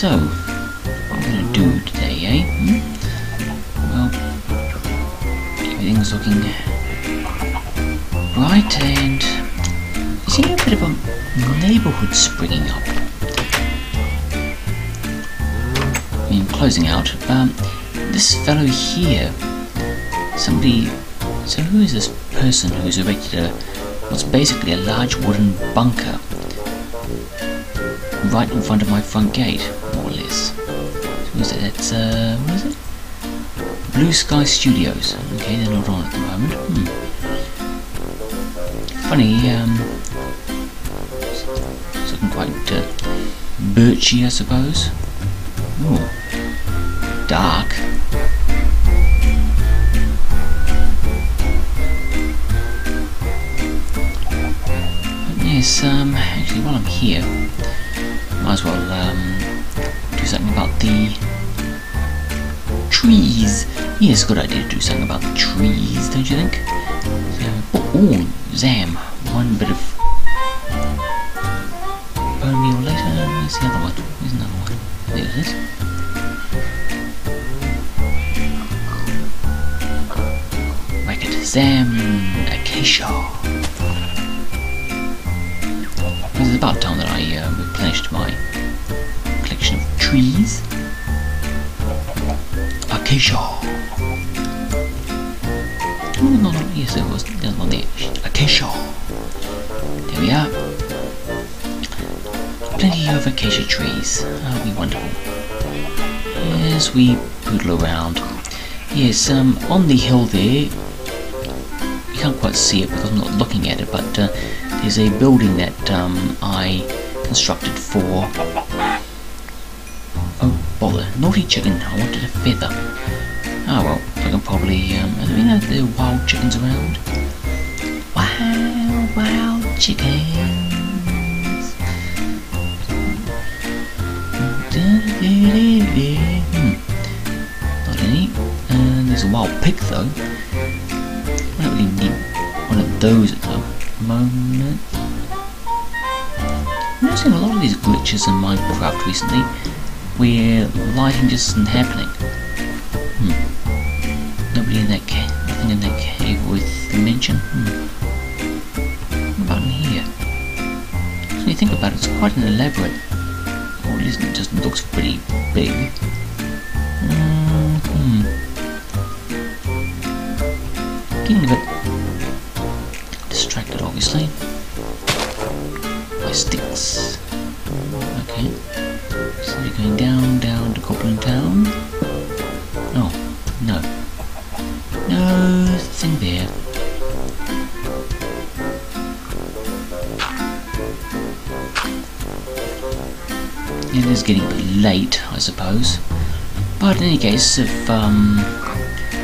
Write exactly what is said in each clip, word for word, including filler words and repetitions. So, what are we going to do today, eh? Hmm? Well, everything's looking bright, and you see a bit of a neighbourhood springing up. I mean, closing out. Um, this fellow here, somebody. So who is this person who's erected a what's basically a large wooden bunker right in front of my front gate, more or less? Who is it? It's uh, what is it? Blue Sky Studios. Okay, they're not on at the moment. Hmm. Funny. Um, it's looking quite uh, birchy, I suppose. Ooh, dark. Yes, um, actually while I'm here, might as well um, do something about the trees. Yes, good idea to do something about the trees, don't you think? So, oh, oh, zam, one bit of bone meal later. Where's the other one? Where's another one? There it is. Whack it, zam, acacia. It's about time that I uh, replenished my collection of trees. Acacia. Oh, no, no, yes, there was the other one there. Acacia. There we are. Plenty of acacia trees. That'll be wonderful. As we poodle around. Yes, um, on the hill there, you can't quite see it because I'm not looking at it, but. Uh, Is a building that um, I constructed for. Oh bother! Naughty chicken! I wanted a feather. Ah well, I can probably. Um, are there any other wild chickens around? Wow, wild chickens! Hmm. Not any. Uh, there's a wild pig though. I don't really need one of those at the moment. I'm noticing a lot of these glitches in Minecraft recently where lighting just isn't happening. Hmm. Nobody in that cave, nothing in that cave with dimension. Hmm. What about in here? When you think about it, it's quite an elaborate, or at least it just looks pretty big. Hmm. Getting a bit distracted, obviously, by sticks. Okay, so we're going down, down to Goblin Town. Oh, no. No thing there. It is getting a bit late, I suppose. But in any case, if um,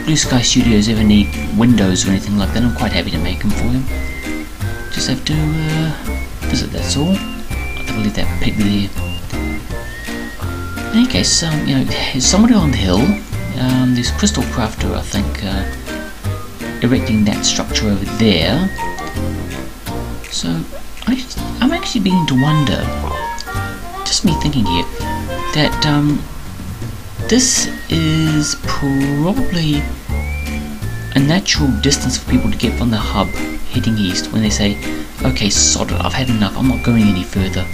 Blue Sky Studios ever need windows or anything like that, I'm quite happy to make them for them. Just have to uh, visit, that's all. I think I'll leave that pig there. In any case, um, you know, there's somebody on the hill. Um, there's Crystal Crafter, I think, uh, erecting that structure over there. So, I, I'm actually beginning to wonder, just me thinking here, that um, this is probably a natural distance for people to get from the hub heading east when they say, okay, sod it, I've had enough, I'm not going any further.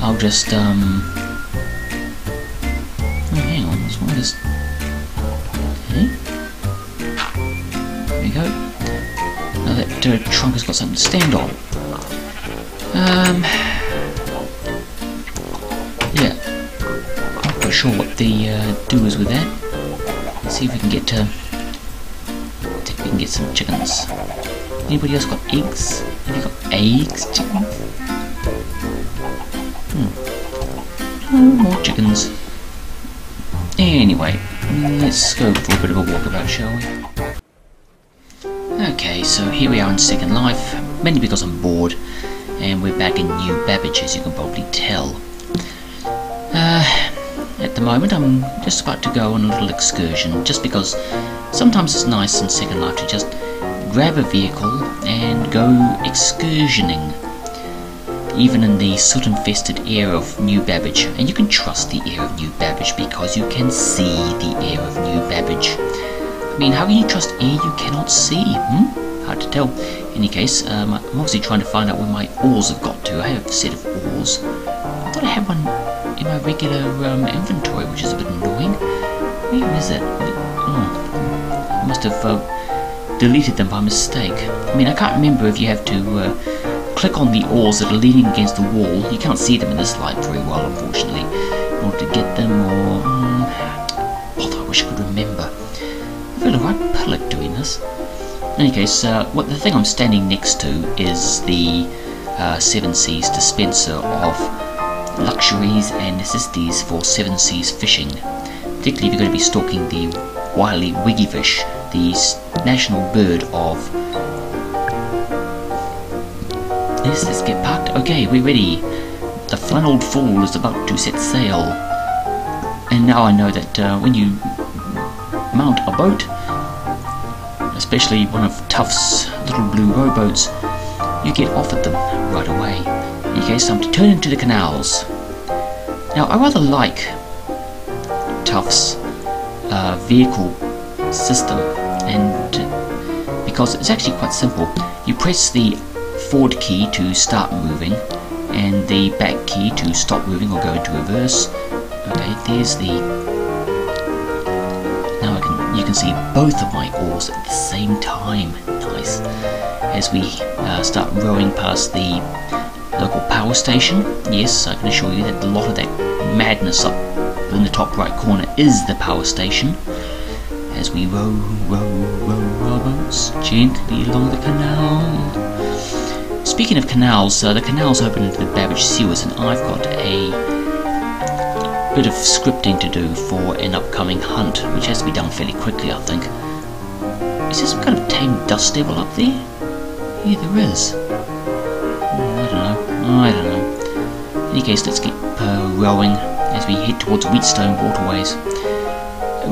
I'll just, um... Oh, hang on, what's wrong with this? Okay. There we go. Now that uh, trunk has got something to stand on. Um... Yeah. I'm not quite sure what the uh, do is with that. Let's see if we can get to... Uh, we can get some chickens. Anybody else got eggs? Have you got eggs, chickens? Hmm. No more chickens. Anyway, let's go for a bit of a walkabout, shall we? Okay, so here we are in Second Life, mainly because I'm bored, and we're back in New Babbage, as you can probably tell. Uh, at the moment, I'm just about to go on a little excursion, just because sometimes it's nice in Second Life to just grab a vehicle and go excursioning. even in the soot-infested air of New Babbage. And you can trust the air of New Babbage because you can see the air of New Babbage. I mean, how can you trust air you cannot see? Hmm? Hard to tell. In any case, um, I'm obviously trying to find out where my oars have got to. I have a set of oars. I thought I had one in my regular um, inventory, which is a bit annoying. Where is it? Mm. I must have uh, deleted them by mistake. I mean, I can't remember if you have to uh, click on the oars that are leaning against the wall. You can't see them in this light very well, unfortunately, in order to get them, or... Mm, bother, I wish I could remember. I feel like I'd pillock doing this. In any case, uh, what the thing I'm standing next to is the uh, Seven Seas dispenser of luxuries and necessities for Seven Seas Fishing, particularly if you're going to be stalking the Wily Wiggyfish, the national bird of... Yes, let's get parked. Okay, we're ready. The Flanneled Fool is about to set sail. And now I know that uh, when you mount a boat, especially one of Tufts' little blue rowboats, you get offered them right away. In any case, I'm to turn into the canals. Now, I rather like Tufts' uh, vehicle system, and uh, because it's actually quite simple. You press the forward key to start moving, and the back key to stop moving or go into reverse. Okay, there's the... Now I can, you can see both of my oars at the same time. Nice. As we uh, start rowing past the local power station, yes, I can assure you that a lot of that madness up in the top right corner is the power station. As we row, row, row our boats gently along the canal. Speaking of canals, uh, the canals open into the Babbage sewers, and I've got a bit of scripting to do for an upcoming hunt, which has to be done fairly quickly, I think. Is there some kind of tame dust devil up there? Yeah, there is. I don't know. I don't know. In any case, let's keep uh, rowing as we head towards Wheatstone waterways.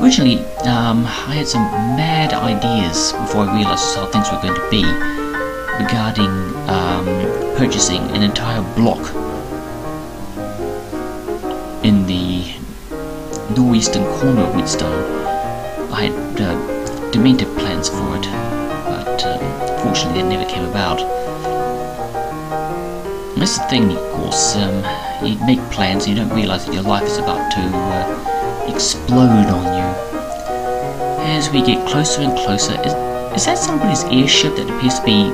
Originally, um, I had some mad ideas before I realised how things were going to be regarding um, purchasing an entire block in the northeastern corner of Wheatstone. I had uh, demented plans for it, but uh, fortunately it never came about. And that's the thing, of course. Um, you make plans and you don't realise that your life is about to uh, explode on you. As we get closer and closer, is, is that somebody's airship that appears to be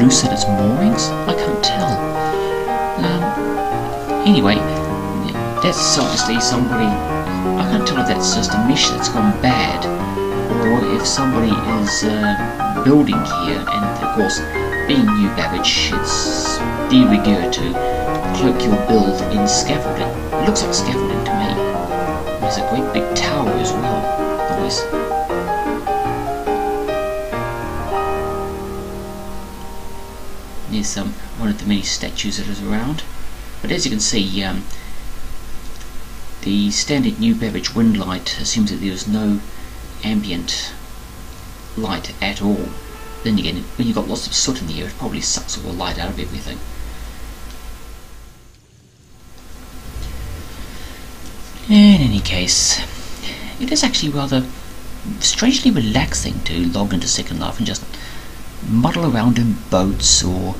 loose at its moorings? I can't tell. Um, anyway, that's obviously somebody... I can't tell if that's just a mesh that's gone bad, or if somebody is uh, building here, and of course, being New Babbage, it's de rigueur to cloak your build in scaffolding. It looks like scaffolding to me. There's a great big tower as well. Nice. There's um, one of the many statues that is around. But as you can see, um, the standard New Babbage wind light assumes that there is no ambient light at all. Then again, when you've got lots of soot in the air, it probably sucks all the light out of everything. In any case, it is actually rather strangely relaxing to log into Second Life and just muddle around in boats or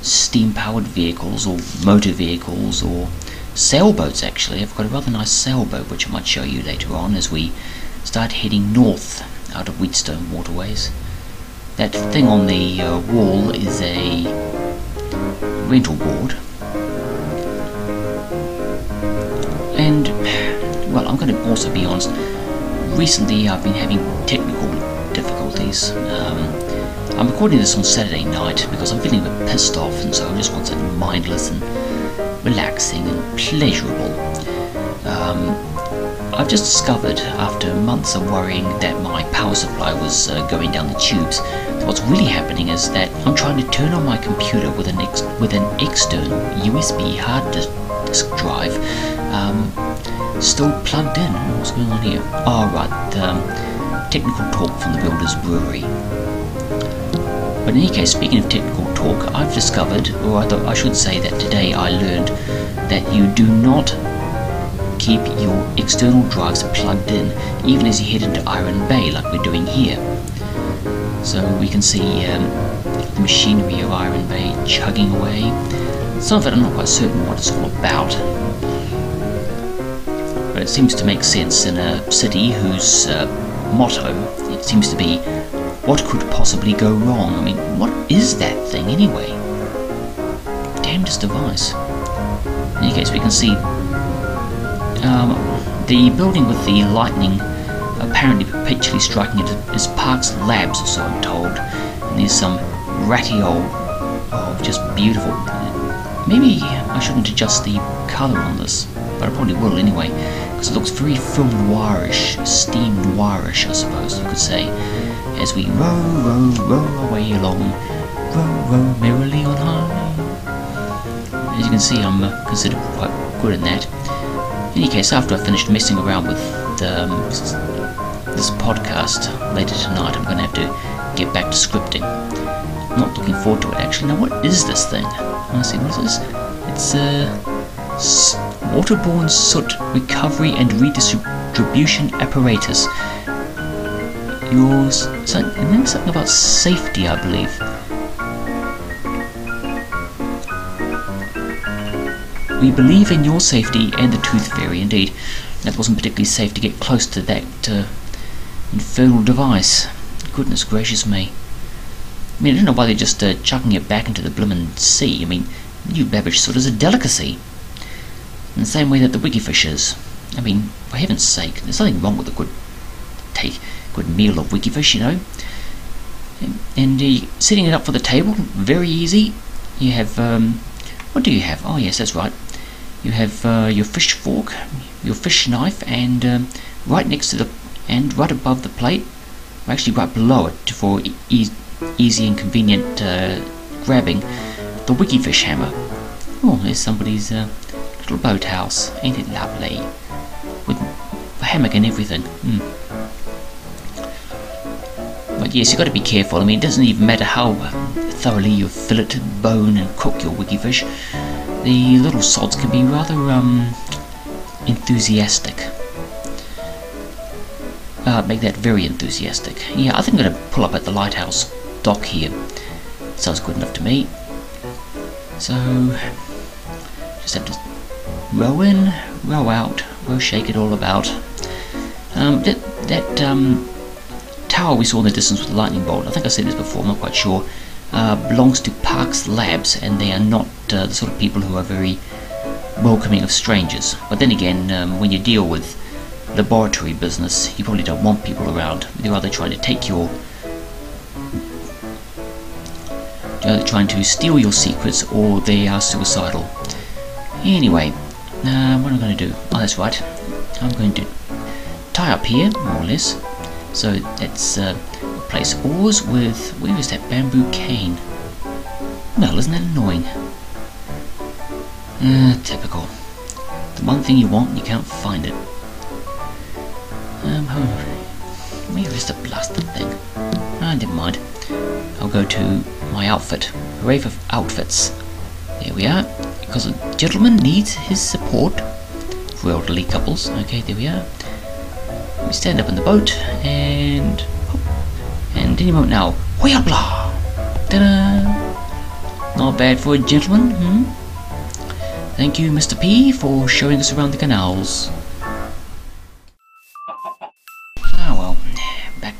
steam-powered vehicles or motor vehicles or sailboats. Actually, I've got a rather nice sailboat which I might show you later on as we start heading north out of Wheatstone waterways. That thing on the uh, wall is a rental board, and well, I'm going to also be honest, recently I've been having technical difficulties. um, I'm recording this on Saturday night because I'm feeling a bit pissed off, and so I just want something mindless and relaxing and pleasurable. Um, I've just discovered, after months of worrying that my power supply was uh, going down the tubes, that what's really happening is that I'm trying to turn on my computer with an ex with an external U S B hard disk drive, um, still plugged in. What's going on here? Oh right, um, technical talk from the Builders Brewery. But in any case, speaking of technical talk, I've discovered, or I, I should say that today I learned, that you do not keep your external drives plugged in, even as you head into Iron Bay, like we're doing here. So we can see um, the machinery of Iron Bay chugging away. Some of it I'm not quite certain what it's all about, but it seems to make sense in a city whose uh, motto, it seems to be, what could possibly go wrong? I mean, what is that thing anyway? Damnedest device. In any case, we can see um, the building with the lightning apparently perpetually striking it is Park's Labs, or so I'm told. And there's some ratty old, oh, just beautiful. Maybe I shouldn't adjust the colour on this, but I probably will anyway, because it looks very film noirish, steam noirish, I suppose you could say, as we row, row, row away along, row, row merrily on high. As you can see, I'm considered quite good in that. In any case, after I finished messing around with um, this podcast later tonight, I'm going to have to get back to scripting. I'm not looking forward to it, actually. Now, what is this thing? Honestly, what is this? It's uh, S Waterborne Soot Recovery and Redistribution Apparatus. Yours, so, and then something about safety, I believe. We believe in your safety and the Tooth Fairy, indeed. That wasn't particularly safe to get close to that uh, infernal device. Goodness gracious me. I mean, I don't know why they're just uh, chucking it back into the bloomin' sea. I mean, New Babbage sort of is a delicacy. In the same way that the Wiggyfish is. I mean, for heaven's sake, there's nothing wrong with a good take, good meal of Wiggyfish, you know. And, and uh, setting it up for the table, very easy. You have, um, what do you have? Oh yes, that's right. You have uh, your fish fork, your fish knife, and um, right next to the, and right above the plate, or actually right below it for ease. Easy and convenient uh, grabbing, the Wiggyfish hammer. Oh, there's somebody's uh, little boathouse. Ain't it lovely? With a hammock and everything. Mm. But yes, you've got to be careful. I mean, it doesn't even matter how thoroughly you fillet, bone, and cook your Wiggyfish. The little sods can be rather um, enthusiastic. Uh, make that very enthusiastic. Yeah, I think I'm going to pull up at the lighthouse dock here. Sounds good enough to me. So, just have to row in, row out, row shake it all about. Um, that that um, tower we saw in the distance with the lightning bolt, I think I said this before, I'm not quite sure, uh, belongs to Park's Labs, and they are not uh, the sort of people who are very welcoming of strangers. But then again, um, when you deal with laboratory business, you probably don't want people around. They're either trying to take your They're either trying to steal your secrets, or they are suicidal. Anyway, uh, what am I going to do? Oh, that's right. I'm going to tie up here, more or less. So let's uh, replace oars with, where is that bamboo cane? Well, isn't that annoying? Uh, typical. The one thing you want, you can't find it. Um, where is the blasted thing? Ah, never mind. I'll go to my outfit. Hooray for outfits. There we are. Because a gentleman needs his support for elderly couples. Okay, there we are. We stand up in the boat and hop. And any moment now. Hoi-ya-blah! Ta-da! Not bad for a gentleman, hmm? Thank you, Mister P, for showing us around the canals.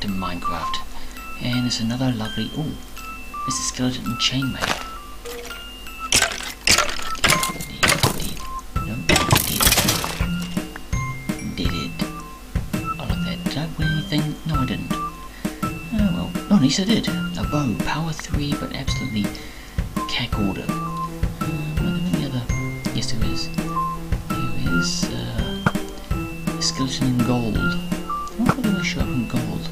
Minecraft, and there's another lovely. Oh, there's a skeleton and chainmail. No, did it? Did it? I like that. Did I win anything? No, I didn't. Oh well. Oh, at least I did. A bow, power three, but absolutely cack order. Um, the other. Yes, there is. There is uh, a skeleton in gold. Why do I show up in gold?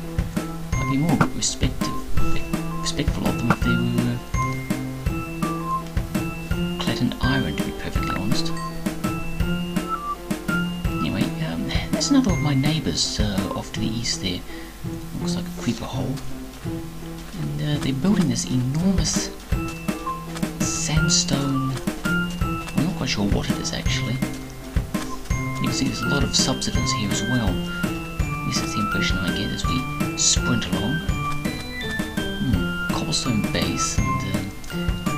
Be more respective, respectful of them if they were clad in iron, to be perfectly honest. Anyway, um, there's another of my neighbours uh, off to the east there. Looks like a creeper hole. And, uh, uh, they're building this enormous sandstone. I'm not quite sure what it is actually. You can see there's a lot of subsidence here as well. This is the impression I get as we sprint along. Hmm, cobblestone base and uh,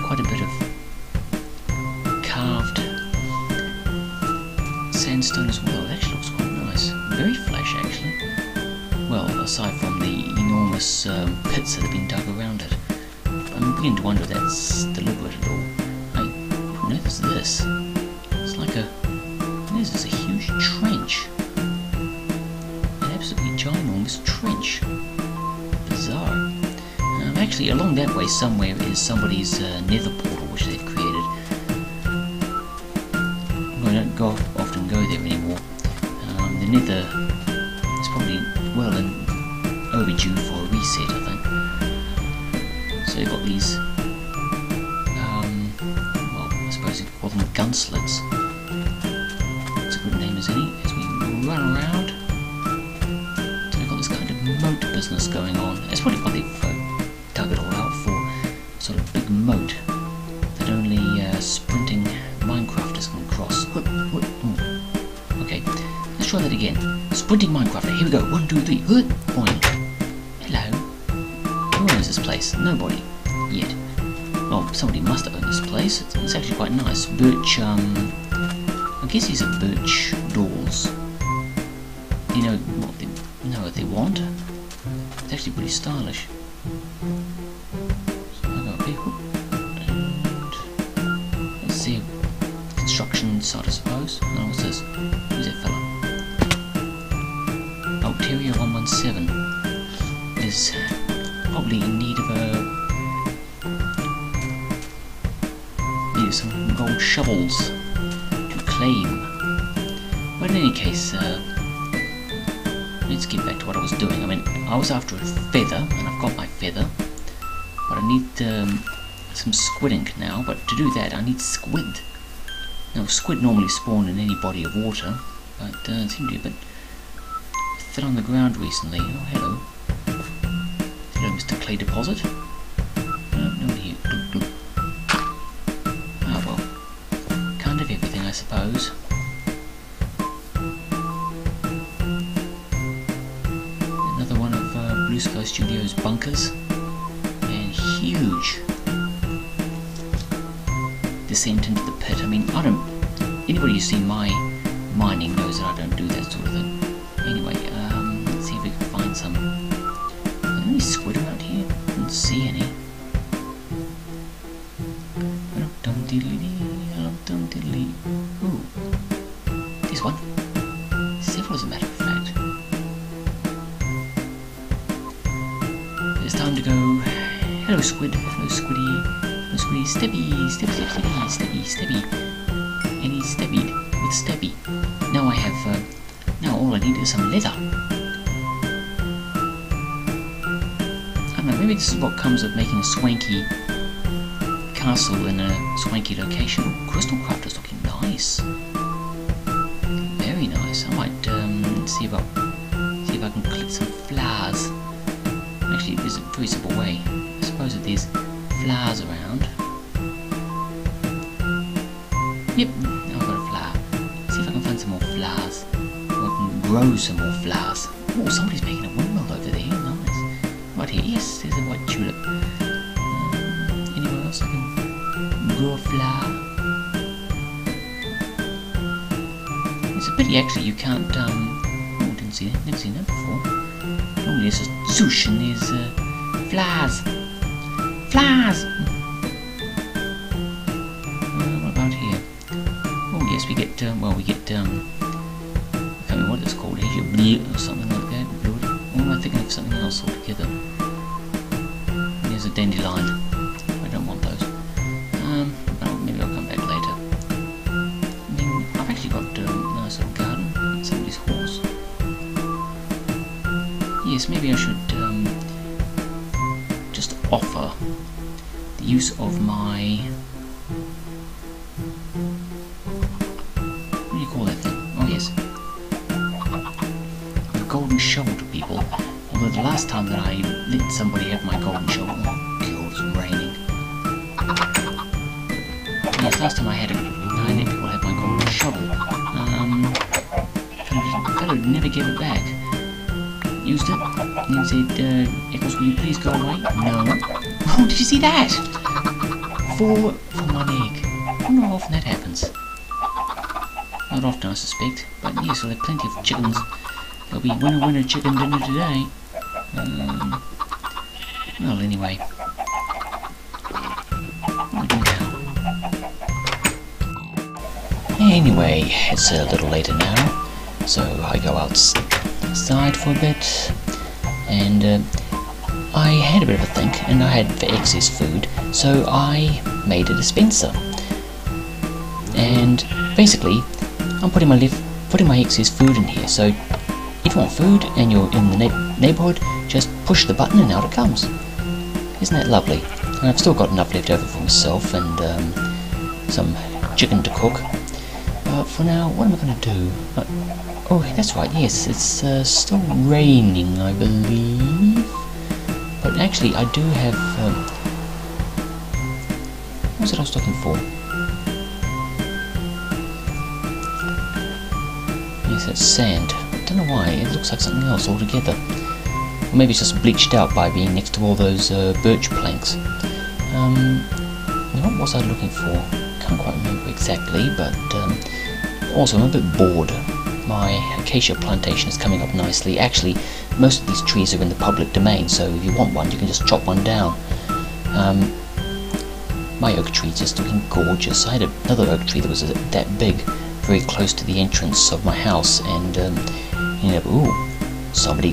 quite a bit of carved sandstone as well. It actually looks quite nice. Very flash actually. Well, aside from the enormous um, pits that have been dug around it. I'm beginning to wonder if that's deliberate at all. I don't know if it's this. It's like a... This is a huge trench. An absolutely ginormous trench. Bizarre. Um, actually, along that way somewhere is somebody's uh, nether portal which they've created. I don't go, often go there anymore. Um, the nether is probably well and overdue for a reset, I think. So they've got these, um, well, I suppose you could call them gun slits. That's a good name as any, as we run around. So they've got this kind of moat business going on. That's probably what they've uh, dug it all out for, sort of big moat that only uh, sprinting Minecrafters can cross. Okay, let's try that again. Sprinting Minecrafter, here we go, one, two, three, point. This place, nobody yet. Well, somebody must have owned this place. It's, it's actually quite nice. Birch, um, I guess these are birch doors. You know what they know what they want. It's actually pretty stylish. So I go up here, and let's see a construction site, I suppose. No, what's this? Who's that fella? Bulteria one one seven is probably in need of a need of some gold shovels to claim. But in any case, uh, let's get back to what I was doing. I mean, I was after a feather, and I've got my feather, but I need um, some squid ink now. But to do that, I need squid. Now, squid normally spawn in any body of water, but uh, it seemed to be a bit thin on the ground recently. Oh, hello. Hello, Mister Clay Deposit. No, no here. Ah, well. Kind of everything, I suppose. Another one of uh, Blue Sky Studios' bunkers. And huge descent into the pit. I mean, I don't... Anybody who's seen my mining knows that I don't do that sort of thing. Anyway, um, let's see if we can find some... Any squid around here? I don't see any. Ooh. There's one. Several, as a matter of fact. It's time to go. Hello, squid. Hello, squiddy. Hello, squiddy. Steppy. Steppy, steppy, steppy, steppy. And he's steppied with steppy. Now I have. Uh, now all I need is some leather. Maybe this is what comes of making a swanky castle in a swanky location. Oh, Crystal Crafter's looking nice. Very nice. I might um, see, about, see if I can collect some flowers. Actually, there's a very simple way. I suppose if there's flowers around. Yep, now I've got a flower. Let's see if I can find some more flowers. Or I can grow some more flowers. Oh, somebody's making a windmill over there. Right here, yes, there's a white tulip. Um, anywhere else I can grow a flower? It's a pity actually you can't, um, oh, I didn't see that, never seen that before. Normally there's a zoosh and there's, uh, flowers. Flowers! Uh, what about here? Oh yes, we get, um, well we get, um, I can't remember what it's called, Asia or something like that. Am I thinking of something else altogether? Here's a dandelion. I don't want those. Um, oh, maybe I'll come back later. I mean, I've actually got a um, nice little garden. Somebody's horse. Yes, maybe I should um, just offer the use of my. What do you call that thing? Oh yes, golden shovel to people, although the last time that I let somebody have my golden shovel, Because last time I had a I think people had one called a shovel. Um, fellow never gave it back. Used it and said, uh, Eccles, will you please go away? No. Oh, did you see that? Four for one egg. I wonder how often that happens. Not often, I suspect. But yes, I'll have plenty of chickens. There'll be winner winner chicken dinner today. Um, well, anyway. Anyway, it's a little later now, so I go outside for a bit, and uh, I had a bit of a think, and I had excess food, so I made a dispenser. And basically, I'm putting my left, putting my excess food in here. So if you want food and you're in the na neighborhood, just push the button and out it comes. Isn't that lovely? And I've still got enough left over for myself and um, some chicken to cook. But for now, what am I going to do? Uh, oh, that's right, yes, it's uh, still raining, I believe. But actually, I do have... Um, what was it I was looking for? Yes, that's sand. I don't know why, it looks like something else altogether. Or maybe it's just bleached out by being next to all those uh, birch planks. Um, what was I looking for? Can't quite remember exactly, but um, also I'm a bit bored. My acacia plantation is coming up nicely. Actually, most of these trees are in the public domain, so if you want one, you can just chop one down. Um, my oak tree is just looking gorgeous. I had another oak tree that was that big, very close to the entrance of my house, and um, you know, ooh, somebody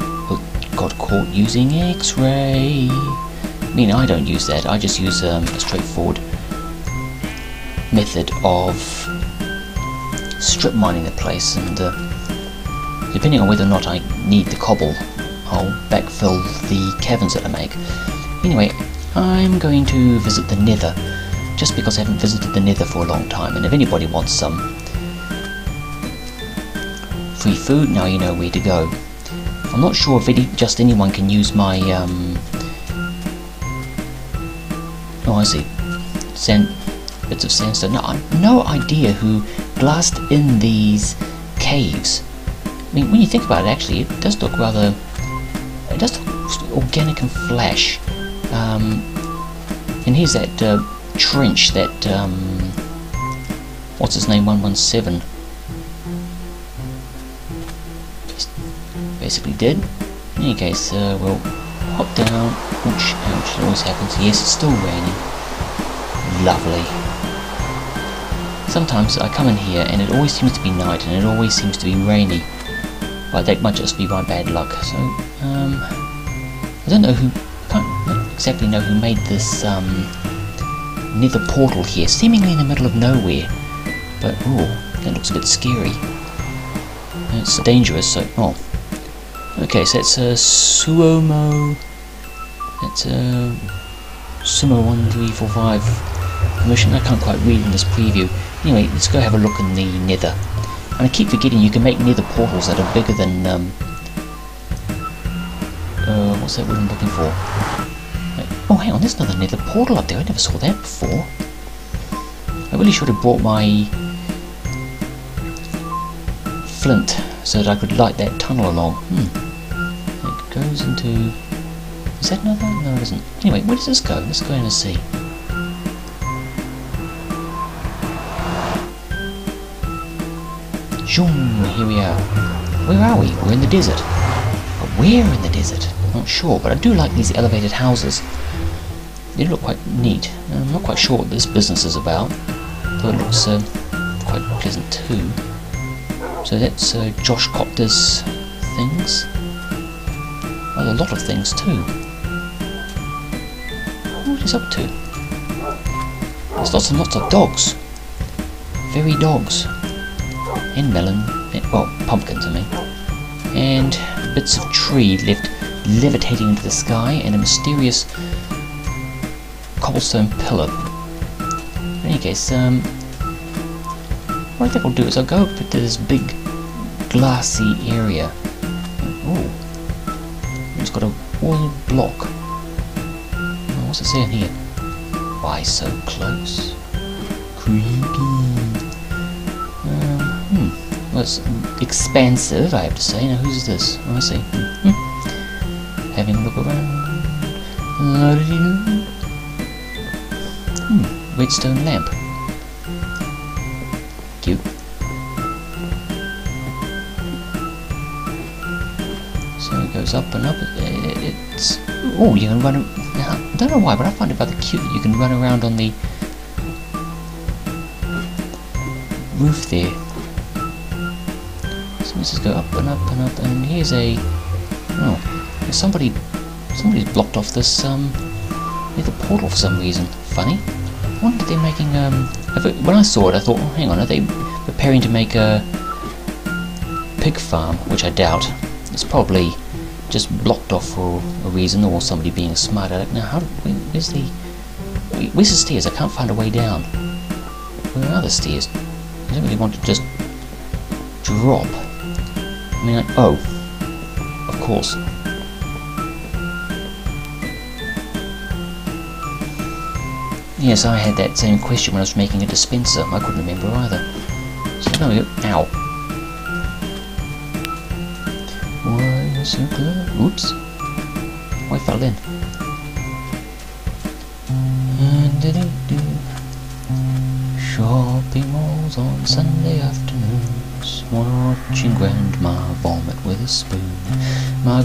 got caught using X-ray. I mean, I don't use that. I just use um, a straightforward method of strip mining the place, and uh, depending on whether or not I need the cobble, I'll backfill the caverns that I make. Anyway, I'm going to visit the Nether, just because I haven't visited the Nether for a long time, and if anybody wants some free food, now you know where to go. I'm not sure if any, just anyone can use my, um, oh I see, sand, bits of sandstone. No, I've no idea who glassed in these caves. I mean, when you think about it, actually, it does look rather... It does look organic and flash. Um, and here's that uh, trench that... Um, what's his name? one one seven. Basically did. In any case, uh, we'll hop down. Ouch, ouch, it always happens. Yes, it's still raining. Lovely. Sometimes I come in here and it always seems to be night and it always seems to be rainy. But that might just be my bad luck. So, um, I don't know who, I don't exactly know who made this um, nether portal here, seemingly in the middle of nowhere. But, oh, that looks a bit scary. And it's dangerous, so, oh. Okay, so that's a Suomo, that's a Suomo one three four five. Permission. I can't quite read in this preview. Anyway, let's go have a look in the Nether. And I keep forgetting you can make nether portals that are bigger than um, uh, what's that word I'm looking for? Wait, oh, hang on, there's another nether portal up there. I never saw that before. I really should have brought my flint so that I could light that tunnel along. Hmm. It goes into. Is that another? No, it isn't. Anyway, where does this go? Let's go in and see. Here we are. Where are we? We're in the desert. But where in the desert? I'm not sure, but I do like these elevated houses. They look quite neat. I'm not quite sure what this business is about, though it looks uh, quite pleasant too. So that's uh, Josh Copter's things. Well, a lot of things too. What is up to? There's lots and lots of dogs. Very dogs. And melon, and, well, pumpkins I mean, and bits of tree left levitating into the sky, and a mysterious cobblestone pillar. In any case, um, what I think I'll do is I'll go up to this big glassy area. Ooh, it's got a wall block. What's it saying here? Why so close? creepy. Um, hmm. Well, it's expansive, I have to say. Now, who's this? Oh, I see. Hmm. Having a look around. Hmm. Wheatstone lamp. Cute. So it goes up and up. It's oh, you can run. Now, I don't know why, but I find it rather cute. You can run around on the roof there. So let's just go up and up and up. And here's a oh, somebody somebody's blocked off this um near the portal for some reason. Funny. I wonder if they're making um. When I saw it, I thought, oh, hang on, are they preparing to make a pig farm? Which I doubt. It's probably just blocked off for a reason, or somebody being smart. I don't know. How do, where's the where's the stairs? I can't find a way down. Where are the stairs? I don't really want to just drop. I mean, like, oh, of course. Yes, I had that same question when I was making a dispenser. I couldn't remember either. So there we go. Ow. Why you're so close? Oops. Oh, I fell in. Shopping malls on Sunday afternoons. Watching Grandma vomit with a spoon. Ma,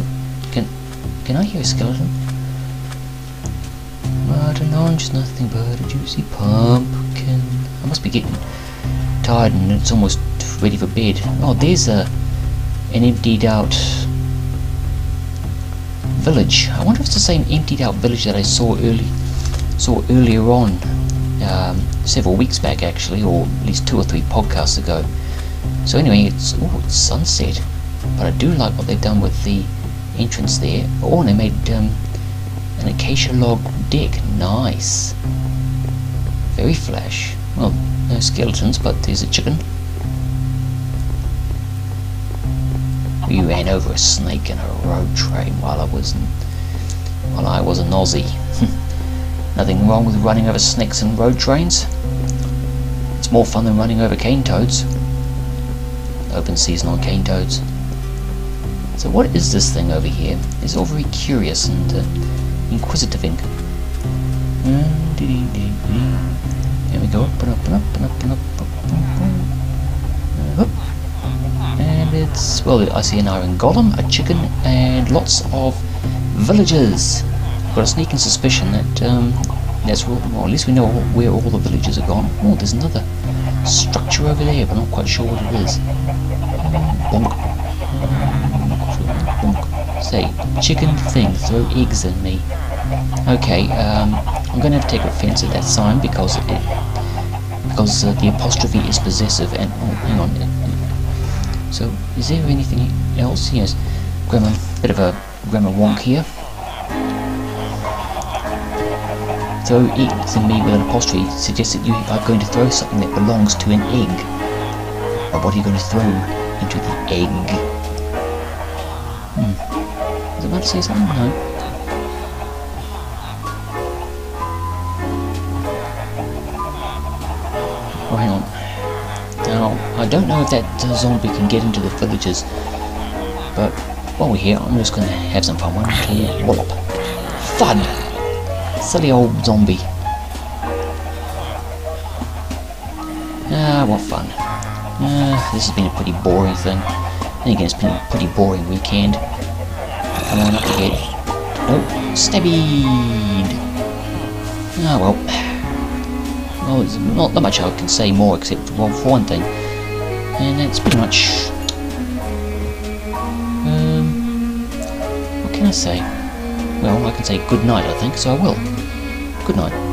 can can I hear a skeleton? Martin Orange is nothing but a juicy pumpkin. I must be getting tired and it's almost ready for bed. Oh, there's a an emptied out village. I wonder if it's the same emptied out village that I saw early saw earlier on, um, several weeks back actually, or at least two or three podcasts ago. So anyway, it's oh, it's sunset, but I do like what they've done with the entrance there. Oh, and they made um, an acacia log deck. Nice. Very flash. Well, no skeletons, but there's a chicken. We ran over a snake in a road train while I was in, while I was an Aussie. Nothing wrong with running over snakes in road trains. It's more fun than running over cane toads. Open season on cane toads. So what is this thing over here? It's all very curious and uh, inquisitive ink. There we go, up and up and up and up and up. up, up, up. And it's, well, I see an iron golem, a chicken, and lots of villagers. I've got a sneaking suspicion that, um, that's, well, well, at least we know where all the villagers are gone. Oh, there's another structure over there, but I'm not quite sure what it is. Bonk. Bonk. Say, chicken thing, throw eggs in me. Okay, um, I'm going to have to take offense at that sign because it, because uh, the apostrophe is possessive and, oh, hang on. So, is there anything else? Yes, grammar, bit of a grammar wonk here. Throw eggs in me with an apostrophe suggests that you are going to throw something that belongs to an egg. Or what are you going to throw into the egg? Hmm. Was I about to say something? No. Oh, hang on. Now, I don't know if that uh, zombie can get into the villagers, but while we're here, I'm just going to have some fun. One, two, wallop. Thud! Silly old zombie. Ah, what fun. Ah, this has been a pretty boring thing. Then again, it's been a pretty boring weekend. Come on up again. Nope. Stabbied! Ah, well. Well, there's not that much I can say more except for one thing. And that's pretty much... Um, what can I say? Well, I can say good night, I think, so I will. Good night.